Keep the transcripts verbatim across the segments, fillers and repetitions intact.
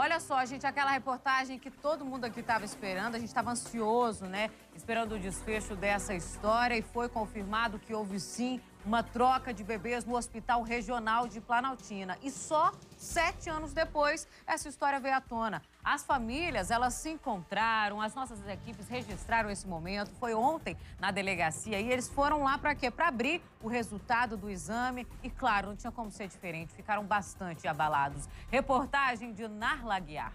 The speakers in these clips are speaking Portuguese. Olha só, gente, aquela reportagem que todo mundo aqui estava esperando, a gente estava ansioso, né, esperando o desfecho dessa história, e foi confirmado que houve, sim, uma troca de bebês no Hospital Regional de Planaltina. E só sete anos depois, essa história veio à tona. As famílias, elas se encontraram, as nossas equipes registraram esse momento, foi ontem na delegacia, e eles foram lá para quê? Para abrir o resultado do exame e, claro, não tinha como ser diferente, ficaram bastante abalados. Reportagem de Narla Guiar.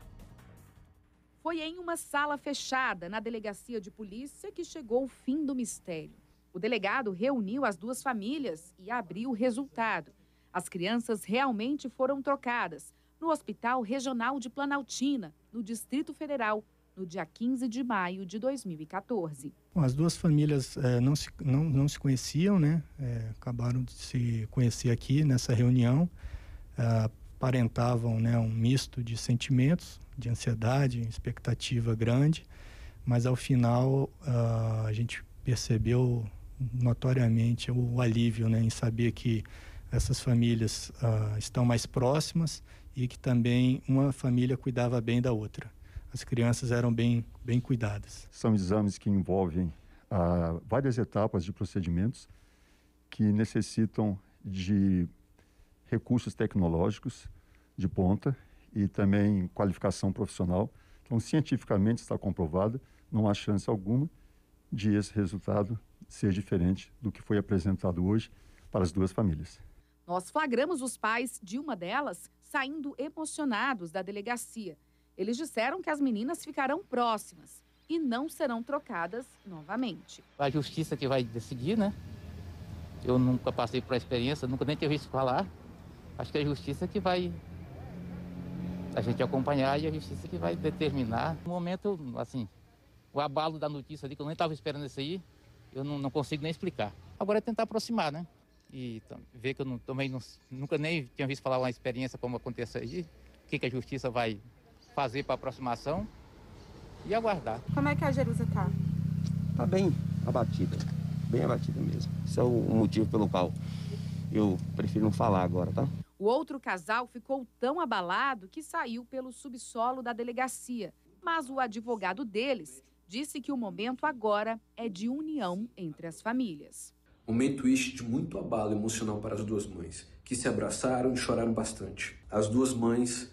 Foi em uma sala fechada na delegacia de polícia que chegou o fim do mistério. O delegado reuniu as duas famílias e abriu o resultado. As crianças realmente foram trocadas no Hospital Regional de Planaltina, no Distrito Federal, no dia quinze de maio de dois mil e quatorze. Bom, as duas famílias é, não, se, não, não se conheciam, né? É, acabaram de se conhecer aqui nessa reunião. É, aparentavam, né, um misto de sentimentos, de ansiedade, expectativa grande, mas ao final uh, a gente percebeu notoriamente o alívio, né, em saber que essas famílias uh, estão mais próximas e que também uma família cuidava bem da outra. As crianças eram bem, bem cuidadas. São exames que envolvem uh, várias etapas de procedimentos que necessitam de recursos tecnológicos de ponta e também qualificação profissional. Então, cientificamente está comprovado, não há chance alguma de esse resultado ser diferente do que foi apresentado hoje para as duas famílias. Nós flagramos os pais de uma delas saindo emocionados da delegacia. Eles disseram que as meninas ficarão próximas e não serão trocadas novamente. A justiça que vai decidir, né? Eu nunca passei por a experiência, nunca nem tive isso falar. Acho que é a justiça que vai a gente acompanhar e a justiça que vai determinar. No momento, assim, o abalo da notícia ali, que eu nem estava esperando isso aí, eu não, não consigo nem explicar. Agora é tentar aproximar, né? E ver que eu não, também não, nunca nem tinha visto falar uma experiência como aconteceu aí, o que, que a justiça vai fazer para aproximação e aguardar. Como é que a Jerusa está? Está bem abatida, bem abatida mesmo. Esse é o motivo pelo qual eu prefiro não falar agora, tá? O outro casal ficou tão abalado que saiu pelo subsolo da delegacia, mas o advogado deles disse que o momento agora é de união entre as famílias. Momento este de muito abalo emocional para as duas mães, que se abraçaram e choraram bastante. As duas mães,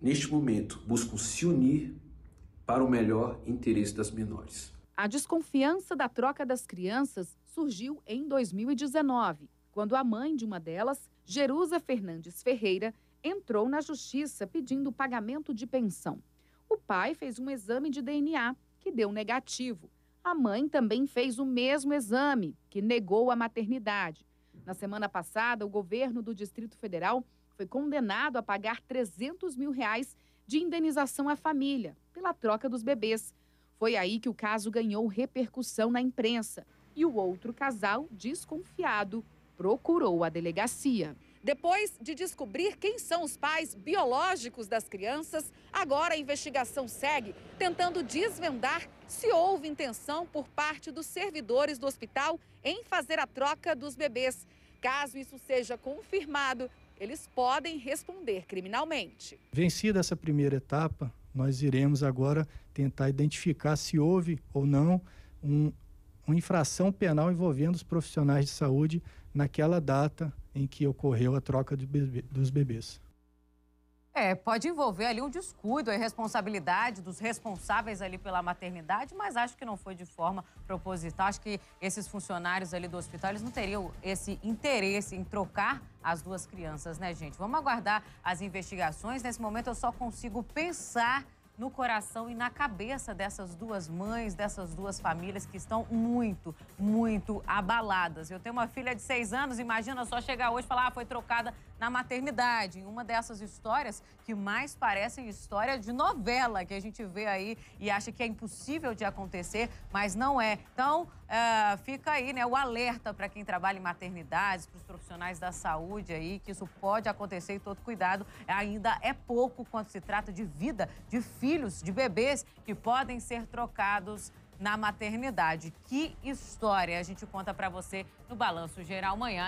neste momento, buscam se unir para o melhor interesse das menores. A desconfiança da troca das crianças surgiu em dois mil e dezenove, quando a mãe de uma delas, Jerusa Fernandes Ferreira, entrou na justiça pedindo pagamento de pensão. O pai fez um exame de D N A que deu negativo. A mãe também fez o mesmo exame, que negou a maternidade. Na semana passada, o governo do Distrito Federal foi condenado a pagar trezentos mil reais de indenização à família pela troca dos bebês. Foi aí que o caso ganhou repercussão na imprensa e o outro casal, desconfiado, procurou a delegacia. Depois de descobrir quem são os pais biológicos das crianças, agora a investigação segue tentando desvendar se houve intenção por parte dos servidores do hospital em fazer a troca dos bebês. Caso isso seja confirmado, eles podem responder criminalmente. Vencida essa primeira etapa, nós iremos agora tentar identificar se houve ou não um, uma infração penal envolvendo os profissionais de saúde naquela data em que ocorreu a troca de bebê, dos bebês. É, pode envolver ali um descuido, a irresponsabilidade dos responsáveis ali pela maternidade, mas acho que não foi de forma proposital. Acho que esses funcionários ali do hospital, eles não teriam esse interesse em trocar as duas crianças, né, gente? Vamos aguardar as investigações. Nesse momento, eu só consigo pensar no coração e na cabeça dessas duas mães, dessas duas famílias que estão muito, muito abaladas. Eu tenho uma filha de seis anos, imagina só chegar hoje e falar, ah, foi trocada na maternidade. Uma dessas histórias que mais parecem história de novela, que a gente vê aí e acha que é impossível de acontecer, mas não é. Então, uh, fica aí, né, o alerta para quem trabalha em maternidades, para os profissionais da saúde aí, que isso pode acontecer e todo cuidado ainda é pouco quando se trata de vida, de filho, filhos de bebês que podem ser trocados na maternidade. Que história! A gente conta para você no Balanço Geral amanhã.